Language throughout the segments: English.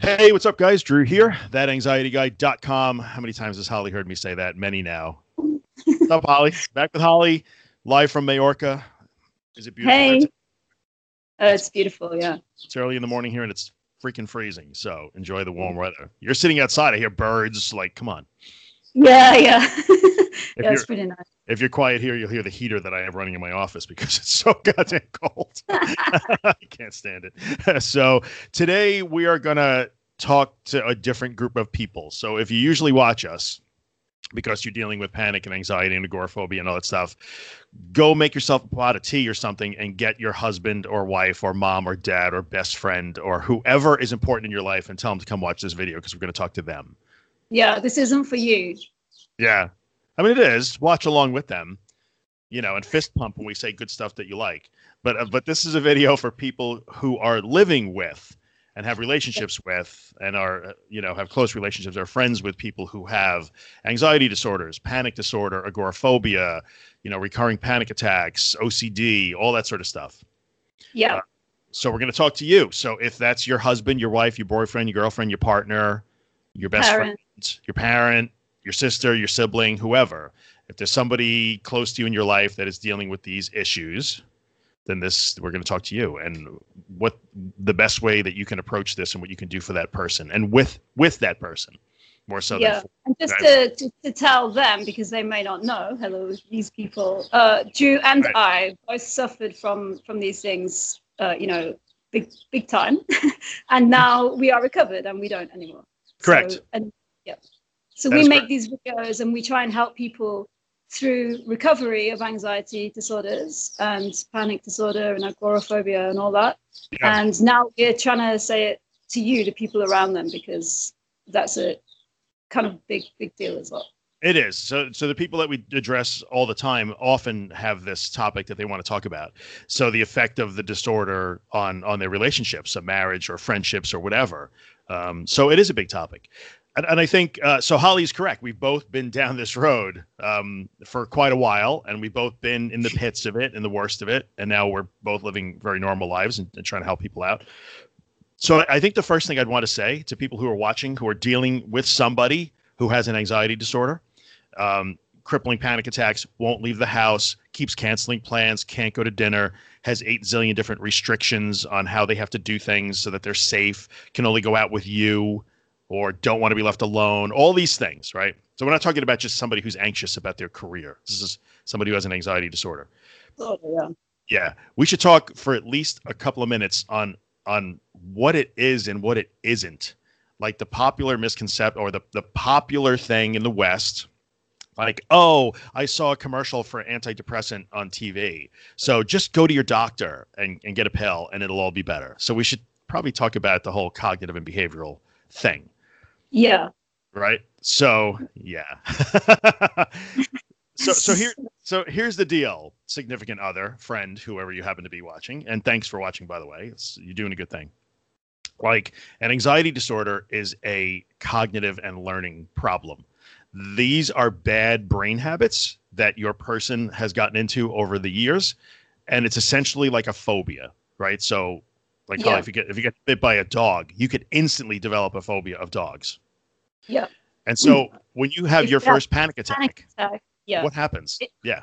Hey, what's up, guys? Drew here, thatanxietyguy.com. How many times has Holly heard me say that? Many now. What's up, Holly? Back with Holly, live from Majorca. Is it beautiful? Hey. It's beautiful, yeah. It's early in the morning here, and it's freaking freezing, so enjoy the warm weather. You're sitting outside. I hear birds. Like, come on. Yeah. Yeah, it's pretty nice. If you're quiet here, you'll hear the heater that I have running in my office because it's so goddamn cold. I can't stand it. So today we are going to talk to a different group of people. So if you usually watch us because you're dealing with panic and anxiety and agoraphobia and all that stuff, go make yourself a pot of tea or something and get your husband or wife or mom or dad or best friend or whoever is important in your life and tell them to come watch this video because we're going to talk to them. Yeah, this isn't for you. Yeah. I mean, it is. Watch along with them, you know, and fist pump when we say good stuff that you like. But this is a video for people who are living with and have relationships with and are, you know, have close relationships, are friends with people who have anxiety disorders, panic disorder, agoraphobia, you know, recurring panic attacks, OCD, all that sort of stuff. Yeah. So we're going to talk to you. So if that's your husband, your wife, your boyfriend, your girlfriend, your partner, your best friend, your parent, your sister, your sibling, whoever, if there's somebody close to you in your life that is dealing with these issues, then we're going to talk to you and what the best way that you can approach this and what you can do for that person and with that person more so. Yeah. And just to tell them, because they may not know, hello, these people, Drew and I both suffered from these things, you know, big time. And now we are recovered and we don't anymore. Correct. So, we make these videos and we try and help people through recovery of anxiety disorders and panic disorder and agoraphobia and all that. Yeah. And now we're trying to say it to you, to people around them, because that's a kind of big deal as well. It is. So the people that we address all the time often have this topic that they want to talk about. So the effect of the disorder on their relationships, a marriage or friendships or whatever. So it is a big topic. And I think, so Holly's correct. We've both been down this road for quite a while, and we've both been in the pits of it and the worst of it. And now we're both living very normal lives and trying to help people out. So I think the first thing I'd want to say to people who are watching, who are dealing with somebody who has an anxiety disorder, crippling panic attacks, won't leave the house, keeps canceling plans, can't go to dinner, has 8 zillion different restrictions on how they have to do things so that they're safe, can only go out with you, or don't want to be left alone, all these things, right? So we're not talking about just somebody who's anxious about their career. This is somebody who has an anxiety disorder. Oh, yeah. Yeah. We should talk for at least a couple of minutes on what it is and what it isn't. Like the popular misconception or the popular thing in the West, like, oh, I saw a commercial for antidepressant on TV. So just go to your doctor and get a pill and it'll all be better. So we should probably talk about the whole cognitive and behavioral thing. Yeah. Right. So, yeah. so here's the deal. Significant other, friend, whoever you happen to be watching. And thanks for watching, by the way. You're doing a good thing. Like, an anxiety disorder is a cognitive and learning problem. These are bad brain habits that your person has gotten into over the years. And it's essentially like a phobia, right? So, like, yeah. Oh, if you get bit by a dog, you could instantly develop a phobia of dogs. Yeah. And so when you have your first panic attack, yeah, what happens? Yeah.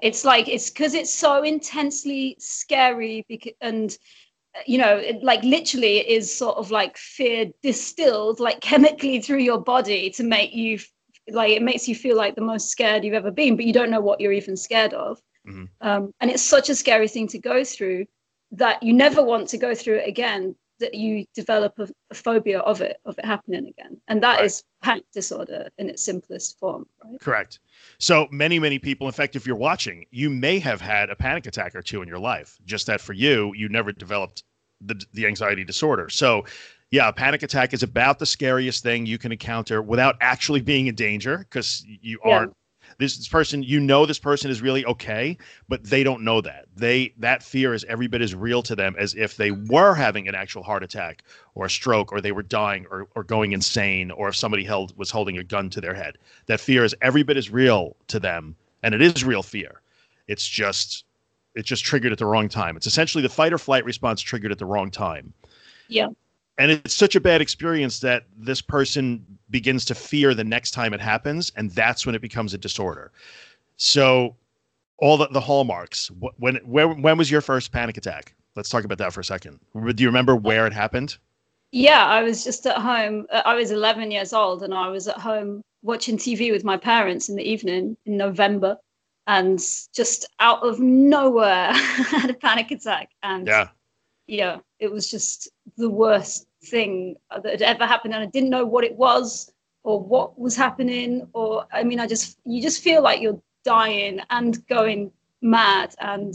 It's like, it's because it's so intensely scary and, you know, it, like, literally it is sort of like fear distilled, like, chemically through your body to make you it makes you feel like the most scared you've ever been, but you don't know what you're even scared of. Mm-hmm. And it's such a scary thing to go through that you never want to go through it again, that you develop a phobia of it happening again. And that is panic disorder in its simplest form, right? Correct. So many, many people, in fact, if you're watching, you may have had a panic attack or two in your life, just that for you never developed the anxiety disorder. So yeah, a panic attack is about the scariest thing you can encounter without actually being in danger, because you aren't. This person, you know, this person is really okay, but they don't know that. That fear is every bit as real to them as if they were having an actual heart attack or a stroke, or they were dying or going insane, or if somebody was holding a gun to their head. That fear is every bit as real to them, and it is real fear. It's just triggered at the wrong time. It's essentially the fight or flight response triggered at the wrong time. Yeah. And it's such a bad experience that this person begins to fear the next time it happens. And that's when it becomes a disorder. So all the hallmarks, when was your first panic attack? Let's talk about that for a second. Do you remember where it happened? Yeah, I was just at home. I was 11 years old and I was at home watching TV with my parents in the evening in November. And just out of nowhere, I had a panic attack. And yeah, it was just the worst thing that had ever happened. And I didn't know what it was or what was happening. Or, I mean, you just feel like you're dying and going mad. And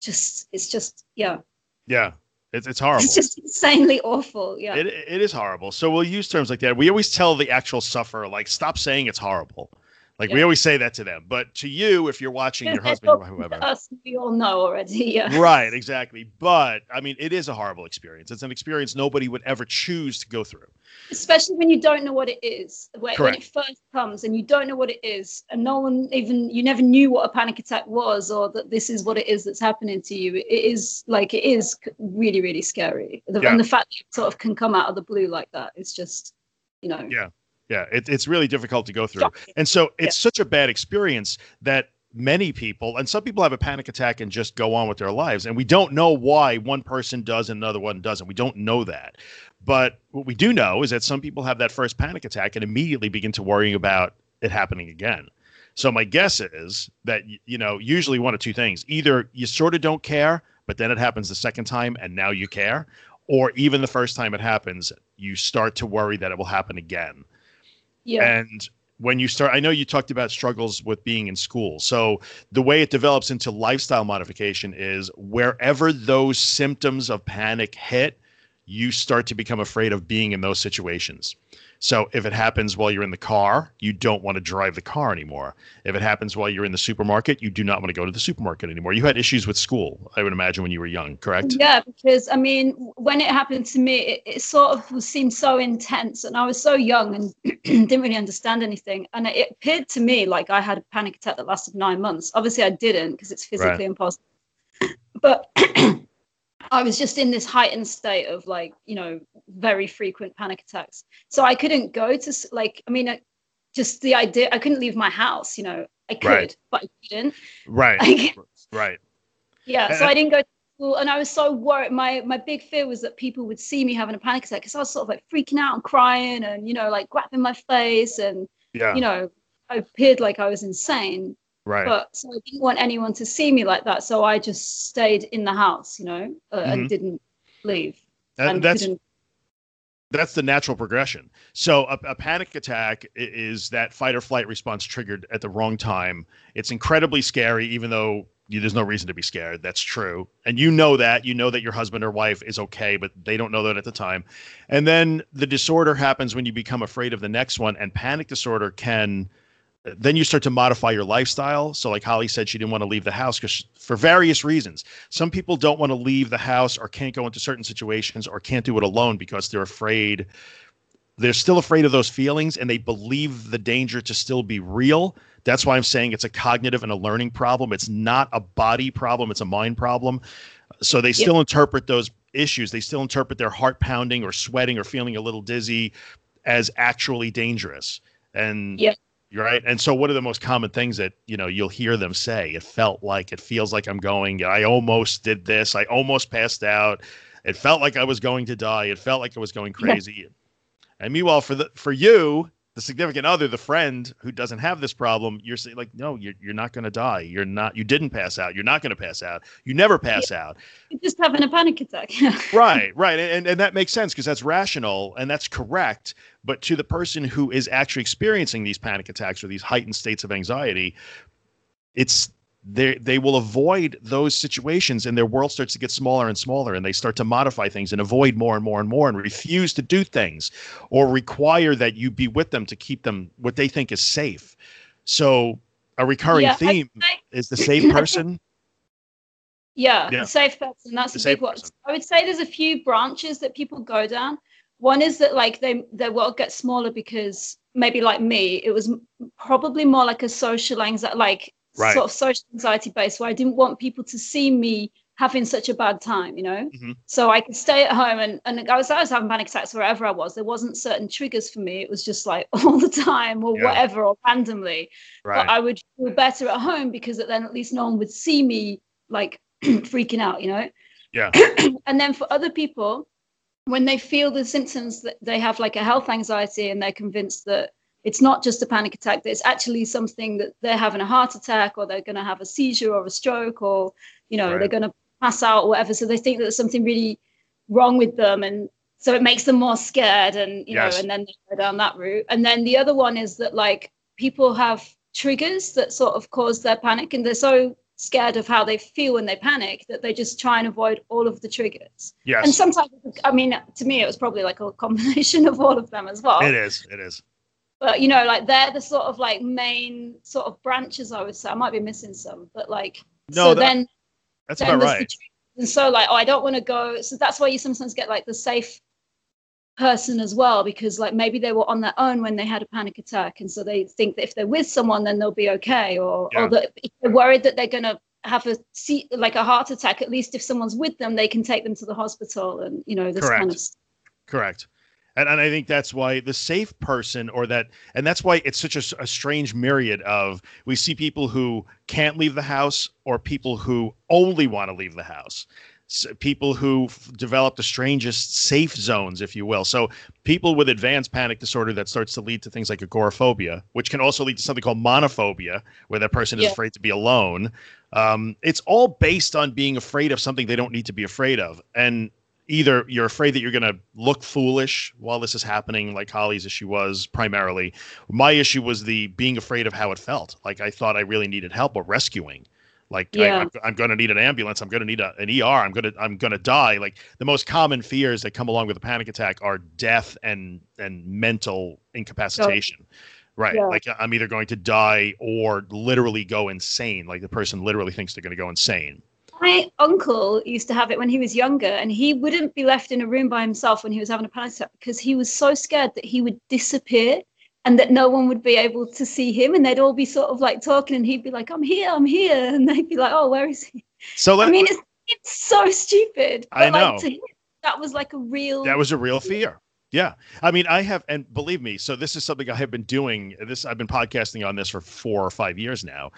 just, it's just, yeah. Yeah. It's horrible. It's just insanely awful. Yeah. It is horrible. So we'll use terms like that. We always tell the actual sufferer, like, stop saying it's horrible. Like we always say that to them, but to you, if you're watching your husband or whoever, us, we all know already. Yeah. Right. Exactly. But I mean, it is a horrible experience. It's an experience nobody would ever choose to go through. Especially when you don't know what it is, when it first comes and you don't know what it is and no one even, you never knew what a panic attack was or that this is what it is that's happening to you. It is really, really scary. And the fact that it sort of can come out of the blue like that, it's just, you know. Yeah. Yeah, it's really difficult to go through. And so it's such a bad experience that many people, and some people have a panic attack and just go on with their lives. And we don't know why one person does and another one doesn't. We don't know that. But what we do know is that some people have that first panic attack and immediately begin to worry about it happening again. So my guess is that, you know, usually one of two things. Either you sort of don't care, but then it happens the second time and now you care. Or even the first time it happens, you start to worry that it will happen again. Yeah. And when you start, I know you talked about struggles with being in school. So the way it develops into lifestyle modification is wherever those symptoms of panic hit, you start to become afraid of being in those situations. So if it happens while you're in the car, you don't want to drive the car anymore. If it happens while you're in the supermarket, you do not want to go to the supermarket anymore. You had issues with school, I would imagine, when you were young, correct? Yeah, because, I mean, when it happened to me, it sort of seemed so intense. And I was so young and didn't really understand anything. And it appeared to me like I had a panic attack that lasted 9 months. Obviously, I didn't because it's physically impossible. But I was just in this heightened state of, like, you know, very frequent panic attacks. So I couldn't go to, like, I mean, just the idea, I couldn't leave my house, you know, I could, but I didn't. Right. Yeah. So I didn't go to school and I was so worried. My big fear was that people would see me having a panic attack because I was sort of like freaking out and crying and, you know, like grabbing my face and, you know, I appeared like I was insane. Right. But so I didn't want anyone to see me like that. So I just stayed in the house, you know, and didn't leave. That's the natural progression. So a panic attack is that fight or flight response triggered at the wrong time. It's incredibly scary, even though there's no reason to be scared. That's true. And you know that your husband or wife is okay, but they don't know that at the time. And then the disorder happens when you become afraid of the next one, and panic disorder can... Then you start to modify your lifestyle. So like Holly said, she didn't want to leave the house because for various reasons. Some people don't want to leave the house or can't go into certain situations or can't do it alone because they're afraid. They're still afraid of those feelings and they believe the danger to still be real. That's why I'm saying it's a cognitive and a learning problem. It's not a body problem. It's a mind problem. So they still interpret those issues. They still interpret their heart pounding or sweating or feeling a little dizzy as actually dangerous. And right. And so what are the most common things that, you know, you'll hear them say? It felt like, it feels like I'm going, I almost did this. I almost passed out. It felt like I was going to die. It felt like I was going crazy. Yeah. And meanwhile, for you, the significant other, the friend who doesn't have this problem, you're saying like, no, you're not going to die. You didn't pass out. You're not going to pass out. You never pass out. You're just having a panic attack. Right. And that makes sense because that's rational and that's correct. But to the person who is actually experiencing these panic attacks or these heightened states of anxiety, they will avoid those situations and their world starts to get smaller and smaller and they start to modify things and avoid more and more and more and refuse to do things or require that you be with them to keep them what they think is safe. So a recurring theme is the safe person. The safe person. That's the big one. I would say there's a few branches that people go down. One is that like their world gets smaller because maybe like me, it was probably more like a social anxiety, sort of social anxiety based, where I didn't want people to see me having such a bad time, you know. Mm-hmm. So I could stay at home and I was having panic attacks wherever I was. There wasn't certain triggers for me. It was just like all the time or whatever or randomly. Right. But I would feel better at home because then at least no one would see me like freaking out, you know. Yeah. And then for other people, when they feel the symptoms, that they have like a health anxiety and they're convinced that it's not just a panic attack, that it's actually something that they're having a heart attack or they're going to have a seizure or a stroke or, you know, they're going to pass out or whatever. So they think that there's something really wrong with them, and so it makes them more scared, and you know, and then they go down that route. And then the other one is that like people have triggers that sort of cause their panic, and they're so scared of how they feel when they panic that they just try and avoid all of the triggers. Yes. And sometimes, I mean, to me it was probably like a combination of all of them as well. It is. But you know, like they're the sort of like main sort of branches, I would say. I might be missing some, but like that's about right. And so like, oh, I don't want to go. So that's why you sometimes get like the safe person as well, because like maybe they were on their own when they had a panic attack. And so they think that if they're with someone, then they'll be okay. Or that if they're worried that they're going to have a heart attack, at least if someone's with them, they can take them to the hospital and, you know, this kind of stuff. Correct. And I think that's why the safe person and that's why it's such a strange myriad of, we see people who can't leave the house or people who only want to leave the house, people who develop the strangest safe zones, if you will. So people with advanced panic disorder, that starts to lead to things like agoraphobia, which can also lead to something called monophobia, where that person is afraid to be alone. It's all based on being afraid of something they don't need to be afraid of. And either you're afraid that you're going to look foolish while this is happening, like Holly's issue was primarily. My issue was the being afraid of how it felt. Like I thought I really needed help or rescuing. Like I'm going to need an ambulance. I'm going to need an ER. I'm going to die. Like the most common fears that come along with a panic attack are death and mental incapacitation. Oh. Right. Yeah. Like I'm either going to die or literally go insane. Like the person literally thinks they're going to go insane. My uncle used to have it when he was younger, and he wouldn't be left in a room by himself when he was having a panic attack because he was so scared that he would disappear and that no one would be able to see him, and they'd all be sort of like talking and he'd be like, I'm here. And they'd be like, oh, where is he? So I mean, it's so stupid. But I know. Like, to him, that was like a real fear. Yeah. I mean, I have, and believe me, so this is something I have been doing. I've been podcasting on this for 4 or 5 years now.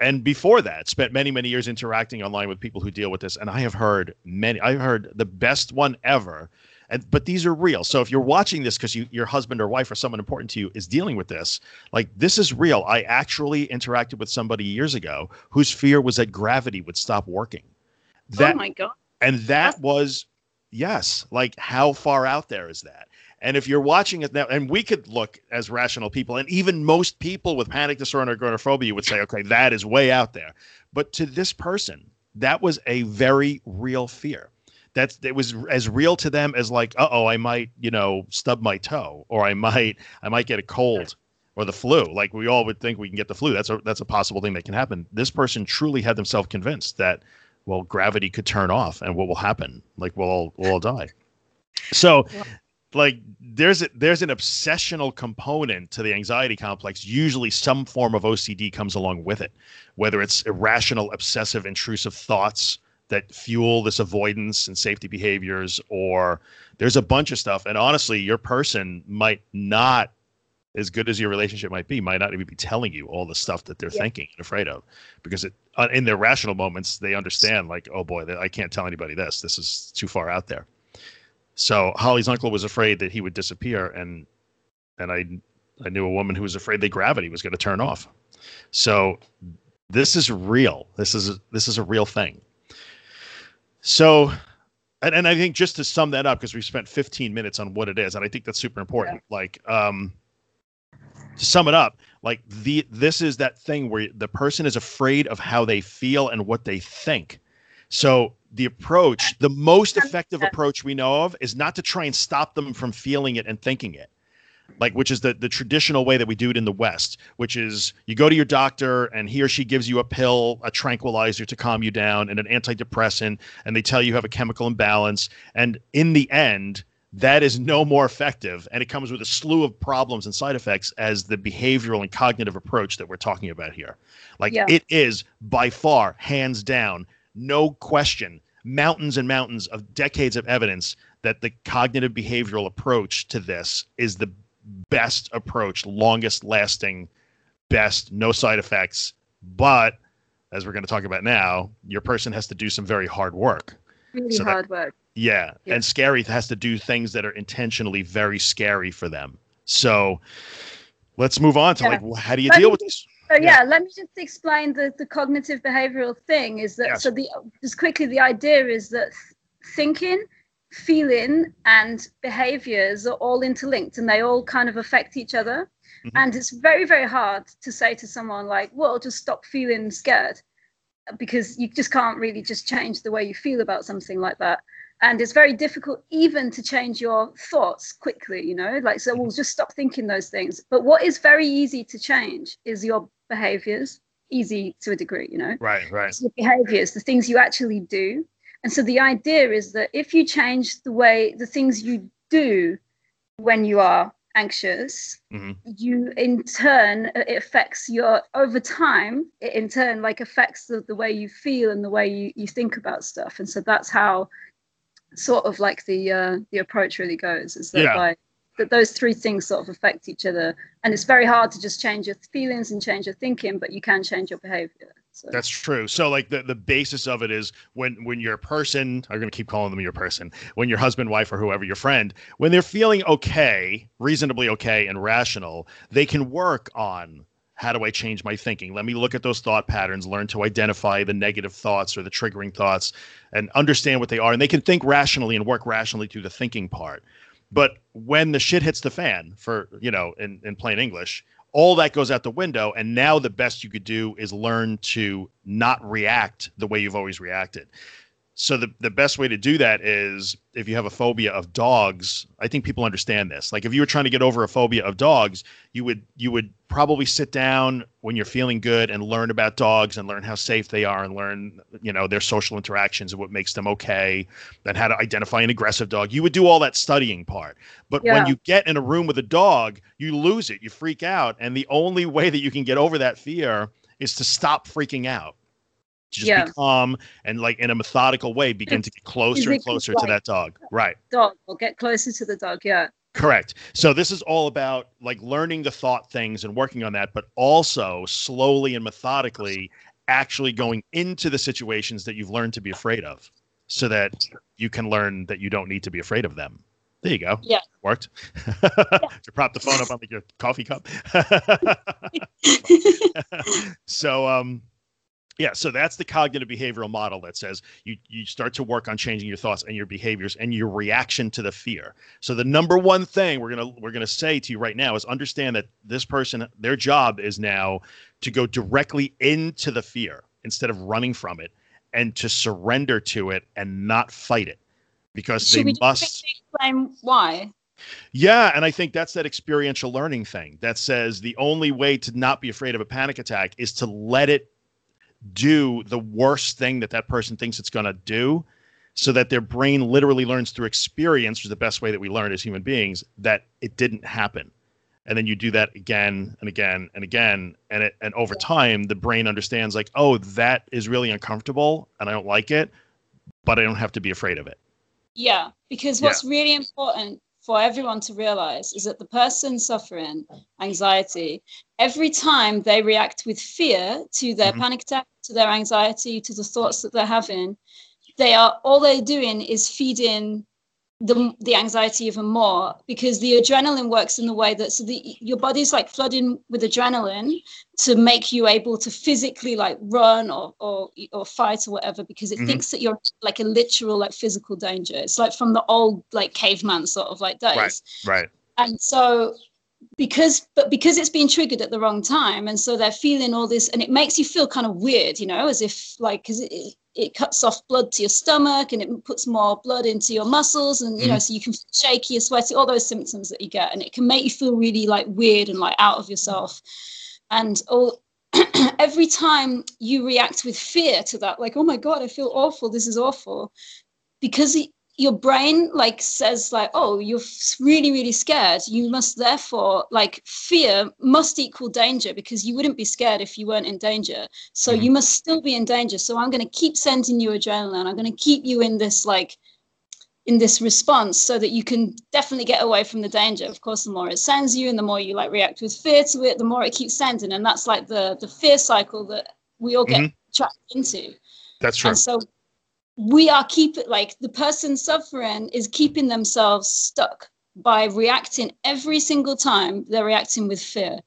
And before that, spent many, many years interacting online with people who deal with this. And I have heard the best one ever. But these are real. So if you're watching this because your husband or wife or someone important to you is dealing with this, like this is real. I actually interacted with somebody years ago whose fear was that gravity would stop working. Oh my God. And that was, yes, like how far out there is that? And if you're watching it now, and we could look as rational people, and even most people with panic disorder or agoraphobia would say, okay, that is way out there. But to this person, that was a very real fear. It was as real to them as like, I might, you know, stub my toe, or I might get a cold or the flu. Like we all would think we can get the flu. That's a possible thing that can happen. This person truly had themselves convinced that, well, gravity could turn off and what will happen? Like we'll all die. So like there's an obsessional component to the anxiety complex. Usually some form of OCD comes along with it, whether it's irrational, obsessive, intrusive thoughts that fuel this avoidance and safety behaviors, or there's a bunch of stuff. And honestly, your person might not, as good as your relationship might be, might not even be telling you all the stuff that they're thinking and afraid of, because in their rational moments, they understand like, oh boy, I can't tell anybody this. This is too far out there. So Holly's uncle was afraid that he would disappear. And I knew a woman who was afraid that gravity was going to turn off. So this is real. This is a real thing. So, and I think just to sum that up, because we've spent 15 minutes on what it is, and I think that's super important. Yeah. Like, to sum it up, like this is that thing where the person is afraid of how they feel and what they think. So the most effective approach we know of is not to try and stop them from feeling it and thinking it. Like, which is the traditional way that we do it in the West, which is you go to your doctor and he or she gives you a pill, a tranquilizer to calm you down, and an antidepressant, and they tell you have a chemical imbalance. And in the end, that is no more effective. And it comes with a slew of problems and side effects as the behavioral and cognitive approach that we're talking about here. Like it is by far, hands down, no question, mountains and mountains of decades of evidence that the cognitive behavioral approach to this is the best approach, longest lasting, best, no side effects. But as we're going to talk about now, your person has to do some very hard work. Really hard work. Yeah. Yeah. And scary has to do things that are intentionally very scary for them. So let's move on to like, well, how do you deal with this? So yeah, let me just explain the cognitive behavioral thing is that, so the idea is that thinking, feeling and behaviors are all interlinked and they all kind of affect each other. Mm-hmm. And it's very, very hard to say to someone like, well, just stop feeling scared, because you just can't really just change the way you feel about something like that. And it's very difficult even to change your thoughts quickly, you know, like, so we'll just stop thinking those things. But what is very easy to change is your behaviors, easy to a degree, you know, right. It's your behaviors, the things you actually do. And so the idea is that if you change the way, the things you do when you are anxious, mm-hmm. you in turn, it affects your, over time, it in turn like affects the way you feel and the way you think about stuff. And so that's how sort of like the approach really goes, is that by that those three things sort of affect each other, and it's very hard to just change your feelings and change your thinking, but you can change your behavior. So that's true. So like the basis of it is when your person, I'm going to keep calling them your person, when your husband, wife, or whoever, your friend, when they're feeling okay, reasonably okay and rational, they can work on, how do I change my thinking? Let me look at those thought patterns, learn to identify the negative thoughts or the triggering thoughts and understand what they are. And they can think rationally and work rationally through the thinking part. But when the shit hits the fan, for, you know, in plain English, all that goes out the window. And now the best you could do is learn to not react the way you've always reacted. So the best way to do that is if you have a phobia of dogs, I think people understand this. Like if you were trying to get over a phobia of dogs, you would probably sit down when you're feeling good and learn about dogs and learn how safe they are and learn, you know, their social interactions and what makes them okay, and how to identify an aggressive dog. You would do all that studying part. But when you get in a room with a dog, you lose it, you freak out. And the only way that you can get over that fear is to stop freaking out. To just be calm and like in a methodical way begin to get closer and closer to that dog. Right. Dog. Or get closer to the dog. Yeah. Correct. So this is all about like learning the thought things and working on that, but also slowly and methodically actually going into the situations that you've learned to be afraid of so that you can learn that you don't need to be afraid of them. There you go. Yeah. Worked. You prop the phone up on like your coffee cup. So, yeah, so that's the cognitive behavioral model that says you start to work on changing your thoughts and your behaviors and your reaction to the fear. So the number one thing we're gonna say to you right now is understand that this person, their job is now to go directly into the fear instead of running from it, and to surrender to it and not fight it, because Should we explain why? Yeah. And I think that's that experiential learning thing that says the only way to not be afraid of a panic attack is to let it do the worst thing that person thinks it's going to do, so that their brain literally learns through experience, which is the best way that we learn as human beings, that it didn't happen. And then you do that again and again and again. And over time, the brain understands like, oh, that is really uncomfortable and I don't like it, but I don't have to be afraid of it. Yeah, because what's really important for everyone to realize is that the person suffering anxiety, every time they react with fear to their panic attack, to their anxiety, to the thoughts that they're having, all they're doing is feeding the anxiety even more, because the adrenaline works in the way that your body's like flooding with adrenaline to make you able to physically like run or fight or whatever, because it thinks that you're like a literal like physical danger. It's like from the old like caveman sort of like days. Right. And so because it's been triggered at the wrong time, and so they're feeling all this, and it makes you feel kind of weird, you know, as if like, because it cuts off blood to your stomach and it puts more blood into your muscles, and you know, so you can feel shaky, you're sweaty, all those symptoms that you get, and it can make you feel really like weird and like out of yourself. And every time you react with fear to that, like, oh my God, I feel awful, this is awful, because your brain like says like, oh, you're really, really scared. You must therefore like fear must equal danger, because you wouldn't be scared if you weren't in danger. So you must still be in danger. So I'm going to keep sending you adrenaline. I'm going to keep you in this like in this response so that you can definitely get away from the danger. Of course, the more it sends you and the more you like react with fear to it, the more it keeps sending. And that's like the fear cycle that we all get trapped into. That's right. And so we are the person suffering is keeping themselves stuck by reacting every single time. They're reacting with fear.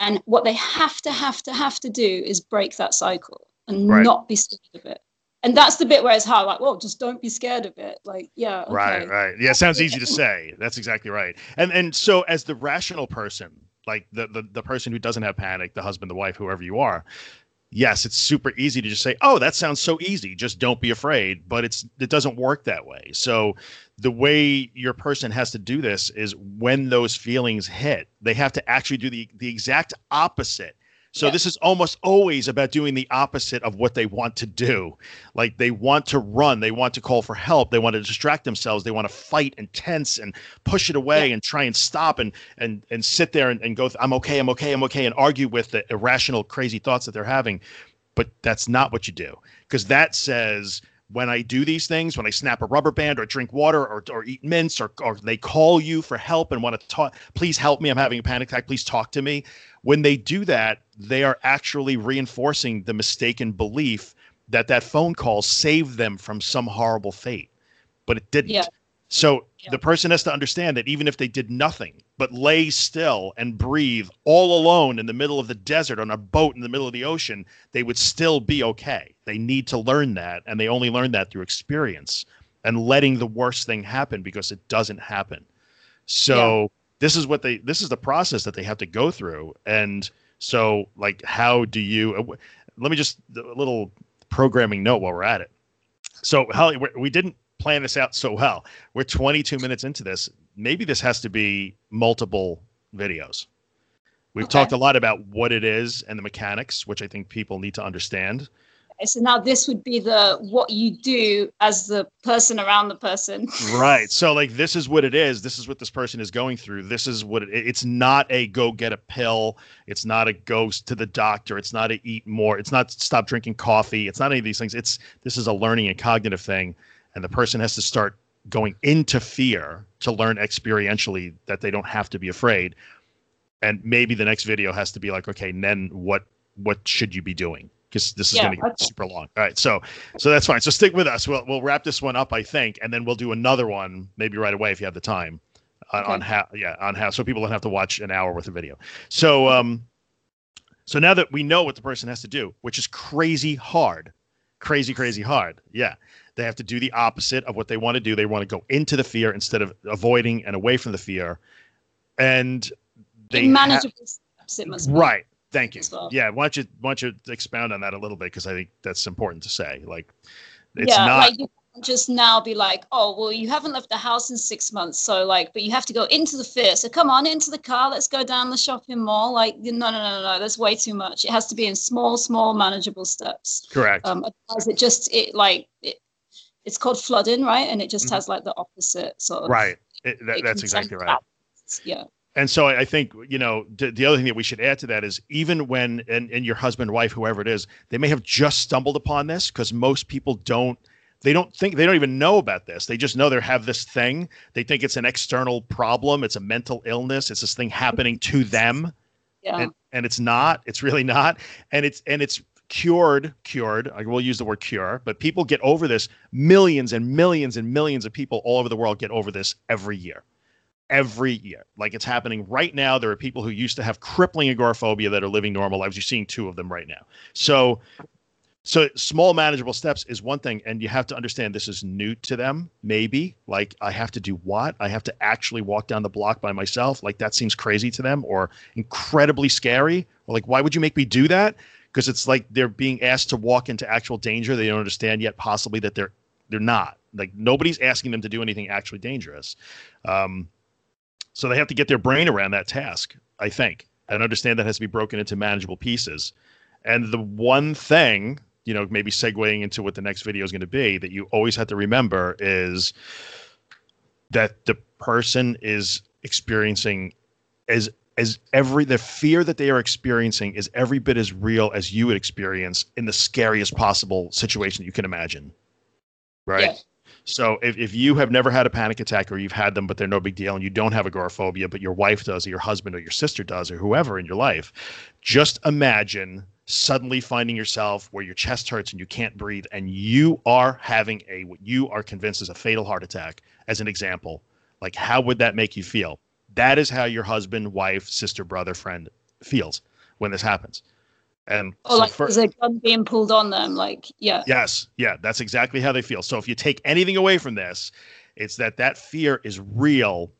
And what they have to do is break that cycle and not be scared of it. And that's the bit where it's hard, like, well, just don't be scared of it. Like, yeah. Okay. Right. Yeah, sounds easy to say. That's exactly right. And so as the rational person, like the person who doesn't have panic, the husband, the wife, whoever you are, yes, it's super easy to just say, oh, that sounds so easy. Just don't be afraid. But it doesn't work that way. So the way your person has to do this is when those feelings hit, they have to actually do the exact opposite. So this is almost always about doing the opposite of what they want to do. Like they want to run. They want to call for help. They want to distract themselves. They want to fight and tense and push it away and try and stop and sit there and go, I'm okay, and argue with the irrational, crazy thoughts that they're having. But that's not what you do, because that says, when I do these things, when I snap a rubber band or drink water or eat mints or they call you for help and want to talk, please help me, I'm having a panic attack, please talk to me. When they do that, they are actually reinforcing the mistaken belief that phone call saved them from some horrible fate, but it didn't. Yeah. So the person has to understand that even if they did nothing but lay still and breathe all alone in the middle of the desert on a boat in the middle of the ocean, they would still be okay. They need to learn that. And they only learn that through experience and letting the worst thing happen, because it doesn't happen. So this is the process that they have to go through. And so like, how do you, let me just a little programming note while we're at it. So Holly, we didn't plan this out so well. We're 22 minutes into this. Maybe this has to be multiple videos. We've talked a lot about what it is and the mechanics, which I think people need to understand. Okay, so now this would be what you do as the person around the person. Right. So like, this is what it is. This is what this person is going through. This is what it's not a go get a pill. It's not a go to the doctor. It's not a eat more. It's not stop drinking coffee. It's not any of these things. This is a learning and cognitive thing. And the person has to start going into fear to learn experientially that they don't have to be afraid. And maybe the next video has to be like, okay, and then what should you be doing? Because this is going to get super long. All right. So that's fine. So stick with us. We'll wrap this one up, I think. And then we'll do another one maybe right away if you have the time on how, so people don't have to watch an hour worth of video. So, so now that we know what the person has to do, which is crazy hard. Yeah. They have to do the opposite of what they want to do. They want to go into the fear instead of avoiding and away from the fear. And they manageable steps, it must be. Right. Thank you. Well. Yeah. Why don't you expound on that a little bit? Because I think that's important to say. Like, it's not like you can't just now be like, oh, well, you haven't left the house in 6 months. So like, but you have to go into the fear. So come on into the car. Let's go down the shopping mall. Like, no. That's way too much. It has to be in small, manageable steps. Correct. Otherwise it's called flooding, right? And it just has like the opposite sort of. Right. That's exactly right. Yeah. And so I think, the other thing that we should add to that is even when, and your husband, wife, whoever it is, they may have just stumbled upon this, because most people they don't even know about this. They just know they have this thing. They think it's an external problem. It's a mental illness. It's this thing happening to them. Yeah. And it's not, it's really not. And it's cured, I will use the word cure, but people get over this. Millions and millions and millions of people all over the world get over this every year. Like, it's happening right now. There are people who used to have crippling agoraphobia that are living normal lives. You're seeing two of them right now. So small manageable steps is one thing. And you have to understand this is new to them. Maybe like, I have to do what? I have to actually walk down the block by myself. Like, that seems crazy to them or incredibly scary. Or like, why would you make me do that? Because it's like they're being asked to walk into actual danger. They don't understand yet, possibly, that they're not. Like, nobody's asking them to do anything actually dangerous. So they have to get their brain around that task, I think, and understand that has to be broken into manageable pieces. And the one thing you know, maybe segueing into what the next video is going to be, that you always have to remember is that the person is experiencing the fear that they are experiencing is every bit as real as you would experience in the scariest possible situation you can imagine. Right. Yes. So if you have never had a panic attack, or you've had them, but they're no big deal, and you don't have agoraphobia, but your wife does, or your husband or your sister does, or whoever in your life, just imagine suddenly finding yourself where your chest hurts and you can't breathe, and you are having what you are convinced is a fatal heart attack, as an example. Like, how would that make you feel? That is how your husband, wife, sister, brother, friend feels when this happens. And there's a gun being pulled on them. Like, yeah. Yes. Yeah. That's exactly how they feel. So if you take anything away from this, it's that fear is real,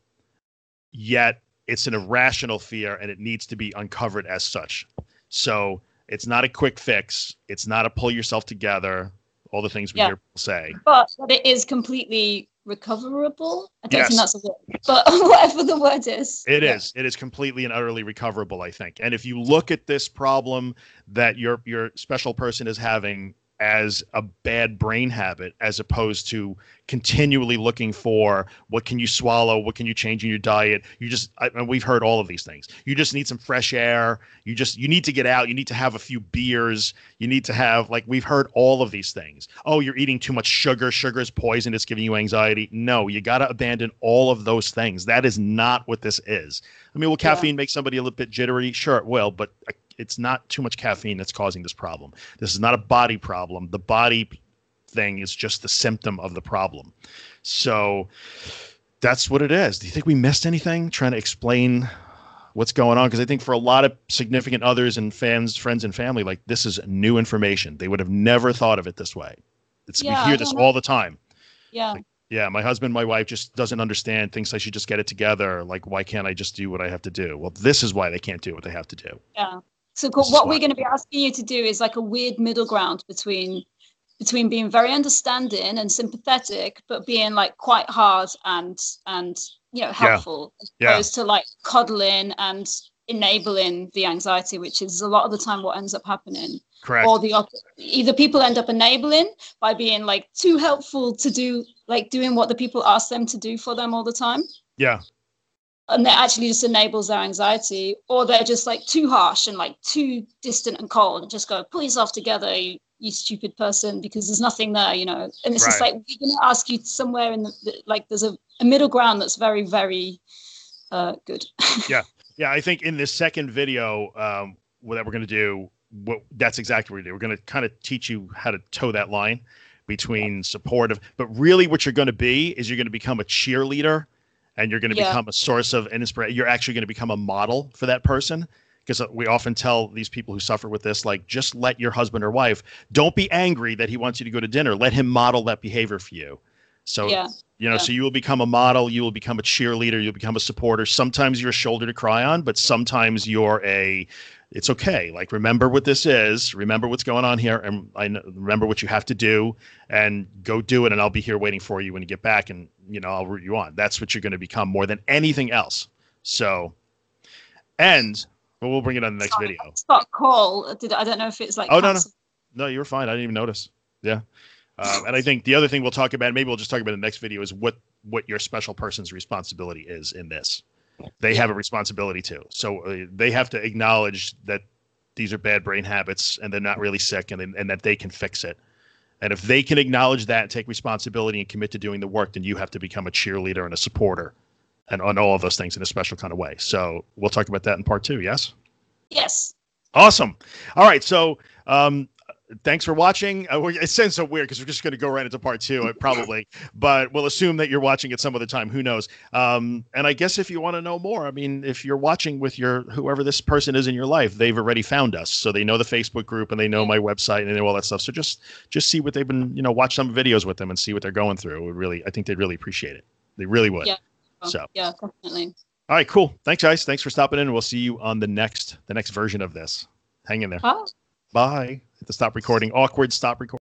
yet it's an irrational fear, and it needs to be uncovered as such. So it's not a quick fix. It's not a pull yourself together, all the things we hear people say. But it is completely recoverable. I don't think that's a word, but whatever the word is. It is. It is completely and utterly recoverable, I think. And if you look at this problem that your special person is having as a bad brain habit, as opposed to continually looking for what can you swallow, what can you change in your diet. And we've heard all of these things. You just need some fresh air. You need to get out. You need to have a few beers. You need to have, like, we've heard all of these things. Oh, you're eating too much sugar. Sugar is poison. It's giving you anxiety. No, you got to abandon all of those things. That is not what this is. I mean, will caffeine make somebody a little bit jittery? Sure, it will, but it's not too much caffeine that's causing this problem. This is not a body problem. The body thing is just the symptom of the problem. So that's what it is. Do you think we missed anything trying to explain what's going on? Because I think for a lot of significant others and fans, friends and family, like, this is new information. They would have never thought of it this way. We hear this all the time. Yeah. Like, yeah, my husband, my wife just doesn't understand, thinks I should just get it together. Like, why can't I just do what I have to do? Well, this is why they can't do what they have to do. Yeah. So what we're going to be asking you to do is like a weird middle ground between being very understanding and sympathetic, but being like quite hard and you know, helpful, as opposed to like coddling and enabling the anxiety, which is a lot of the time what ends up happening. Correct. Or either people end up enabling by being like too helpful to do, like doing what the people ask them to do for them all the time. Yeah. And that actually just enables their anxiety, or they're just like too harsh and like too distant and cold and just go, pull yourself together, you stupid person, because there's nothing there, you know. And it's just like, we're going to ask you somewhere in like, there's a middle ground that's very, very good. Yeah. Yeah. I think in this second video that we're going to do, that's exactly what we're going to do. We're going to kind of teach you how to toe that line between supportive, but really what you're going to be is you're going to become a cheerleader. And you're going to become a source of inspiration. You're actually going to become a model for that person, because we often tell these people who suffer with this, like, just let your husband or wife, don't be angry that he wants you to go to dinner. Let him model that behavior for you. So, so you will become a model. You will become a cheerleader. You'll become a supporter. Sometimes you're a shoulder to cry on, but sometimes you're it's okay. Like, remember what this is. Remember what's going on here. And remember what you have to do, and go do it. And I'll be here waiting for you when you get back, and, you know, I'll root you on. That's what you're going to become more than anything else. So, we'll bring it on the next video. It's not call. I don't know if it's like, no, you were fine. I didn't even notice. Yeah. And I think the other thing we'll talk about, maybe we'll just talk about in the next video, is what your special person's responsibility is in this. They have a responsibility too. So they have to acknowledge that these are bad brain habits, and they're not really sick, and that they can fix it. And if they can acknowledge that and take responsibility and commit to doing the work, then you have to become a cheerleader and a supporter and on all of those things in a special kind of way. So we'll talk about that in part 2. Yes. Yes. Awesome. All right. So, thanks for watching. It sounds so weird because we're just going to go right into part 2, probably, but we'll assume that you're watching at some other time. Who knows? And I guess if you want to know more, I mean, if you're watching with whoever this person is in your life, they've already found us. So they know the Facebook group, and they know my website, and they know all that stuff. So just see what they've been, you know, watch some videos with them and see what they're going through. I think they'd really appreciate it. They really would. Yeah. So yeah, definitely. All right, cool. Thanks, guys. Thanks for stopping in. We'll see you on the next version of this. Hang in there. Bye. Bye. Have to stop recording. Awkward. Stop recording.